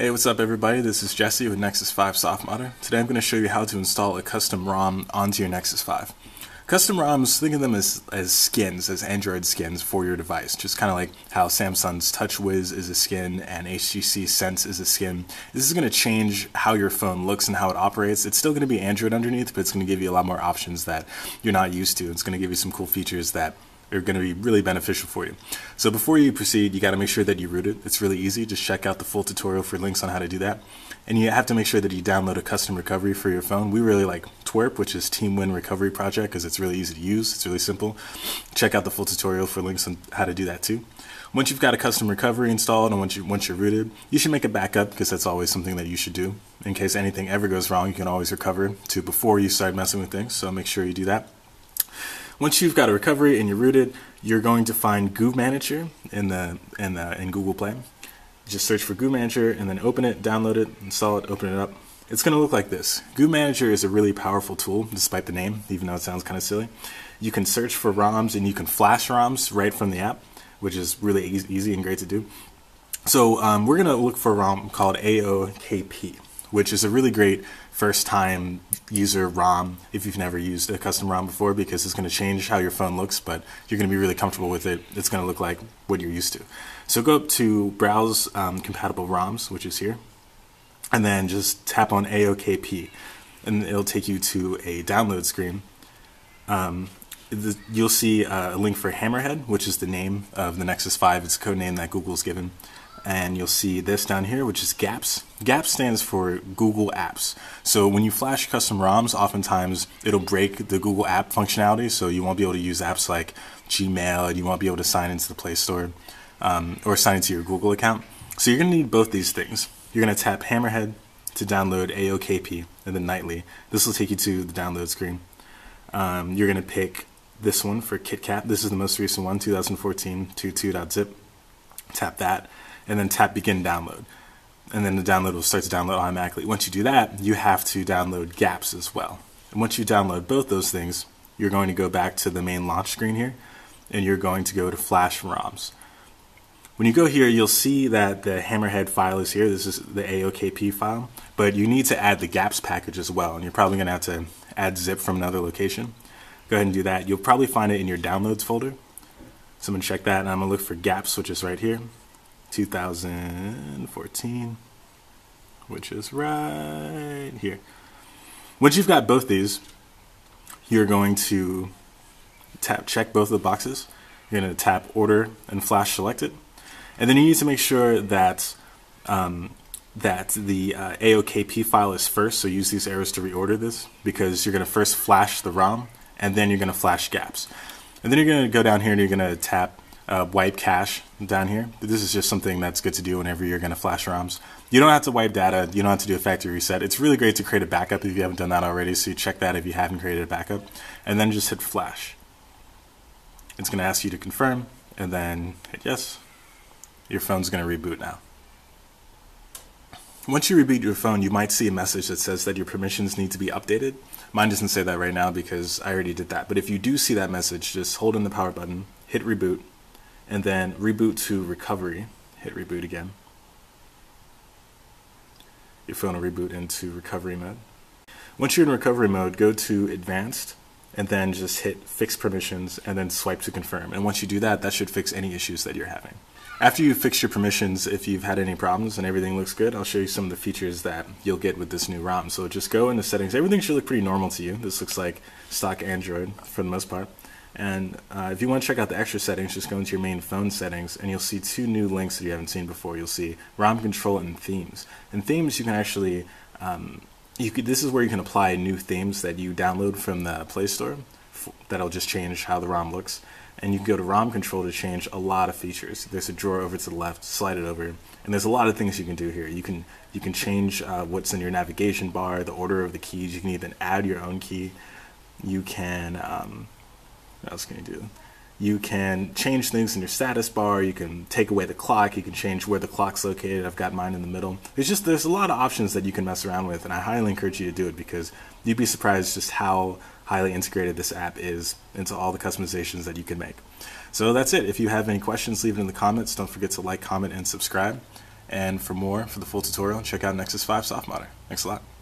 Hey, what's up everybody? This is Jesse with Nexus 5 Soft Modder. Today I'm going to show you how to install a custom ROM onto your Nexus 5. Custom ROMs, think of them as skins, as Android skins for your device. Just kind of like how Samsung's TouchWiz is a skin and HTC Sense is a skin. This is going to change how your phone looks and how it operates. It's still going to be Android underneath, but it's going to give you a lot more options that you're not used to. It's going to give you some cool features that are going to be really beneficial for you. So before you proceed, you got to make sure that you root it. It's really easy. Just check out the full tutorial for links on how to do that. And you have to make sure that you download a custom recovery for your phone. We really like TWRP, which is Team Win Recovery Project, because it's really easy to use. It's really simple. Check out the full tutorial for links on how to do that too. Once you've got a custom recovery installed and once you're rooted, you should make a backup, because that's always something that you should do. In case anything ever goes wrong, you can always recover to before you start messing with things. So make sure you do that. Once you've got a recovery and you're rooted, you're going to find Goo Manager in Google Play. Just search for Goo Manager and then open it, download it, install it, open it up. It's going to look like this. Goo Manager is a really powerful tool, despite the name, even though it sounds kind of silly. You can search for ROMs and you can flash ROMs right from the app, which is really easy and great to do. So we're going to look for a ROM called AOKP, which is a really great first-time user ROM if you've never used a custom ROM before, because it's going to change how your phone looks, but you're going to be really comfortable with it. It's going to look like what you're used to. So go up to Browse Compatible ROMs, which is here, and then just tap on AOKP, and it'll take you to a download screen. You'll see a link for Hammerhead, which is the name of the Nexus 5. It's a code name that Google's given. And you'll see this down here, which is GAPS. GAPS stands for Google Apps. So when you flash custom ROMs, oftentimes it'll break the Google app functionality, so you won't be able to use apps like Gmail, and you won't be able to sign into the Play Store or sign into your Google account. So you're going to need both these things. You're going to tap Hammerhead to download AOKP, and then Nightly. This will take you to the download screen. You're going to pick this one for KitKat. This is the most recent one, 2014 22.zip. Tap that, and then tap Begin Download. And then the download will start to download automatically. Once you do that, you have to download GAPS as well. And once you download both those things, you're going to go back to the main launch screen here, and you're going to go to Flash ROMs. When you go here, you'll see that the Hammerhead file is here. This is the AOKP file, but you need to add the GAPS package as well, and you're probably going to have to add zip from another location. Go ahead and do that. You'll probably find it in your downloads folder. So I'm going to check that, and I'm going to look for GAPS, which is right here. 2014, which is right here. Once you've got both these, you're going to tap check both of the boxes. You're going to tap Order and Flash Selected, and then you need to make sure that the AOKP file is first. So use these arrows to reorder this, because you're going to first flash the ROM, and then you're going to flash GAPS, and then you're going to go down here and you're going to tap wipe cache down here. This is just something that's good to do whenever you're going to flash ROMs. You don't have to wipe data. You don't have to do a factory reset. It's really great to create a backup if you haven't done that already, so you check that if you haven't created a backup. And then just hit flash. It's going to ask you to confirm, and then hit yes. Your phone's going to reboot now. Once you reboot your phone, you might see a message that says that your permissions need to be updated. Mine doesn't say that right now because I already did that. But if you do see that message, just hold in the power button, hit reboot, and then reboot to recovery. Hit reboot again. Your phone will reboot into recovery mode. Once you're in recovery mode, go to advanced, and then just hit fix permissions, and then swipe to confirm. And once you do that, that should fix any issues that you're having. After you fix your permissions, if you've had any problems and everything looks good, I'll show you some of the features that you'll get with this new ROM. So just go into settings. Everything should look pretty normal to you. This looks like stock Android for the most part. And if you want to check out the extra settings, just go into your main phone settings, and you'll see two new links that you haven't seen before. You'll see ROM control and themes. In themes, you can actually, this is where you can apply new themes that you download from the Play Store. That'll just change how the ROM looks. And you can go to ROM control to change a lot of features. There's a drawer over to the left, slide it over, and there's a lot of things you can do here. You can change what's in your navigation bar, the order of the keys. You can even add your own key. You can... what else can you do? You can change things in your status bar. You can take away the clock. You can change where the clock's located. I've got mine in the middle. There's a lot of options that you can mess around with, and I highly encourage you to do it, because you'd be surprised just how highly integrated this app is into all the customizations that you can make. So that's it. If you have any questions, leave it in the comments. Don't forget to like, comment, and subscribe. And for the full tutorial, check out Nexus 5 Soft Modder. Thanks a lot.